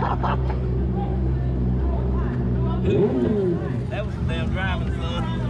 That was some damn driving, son.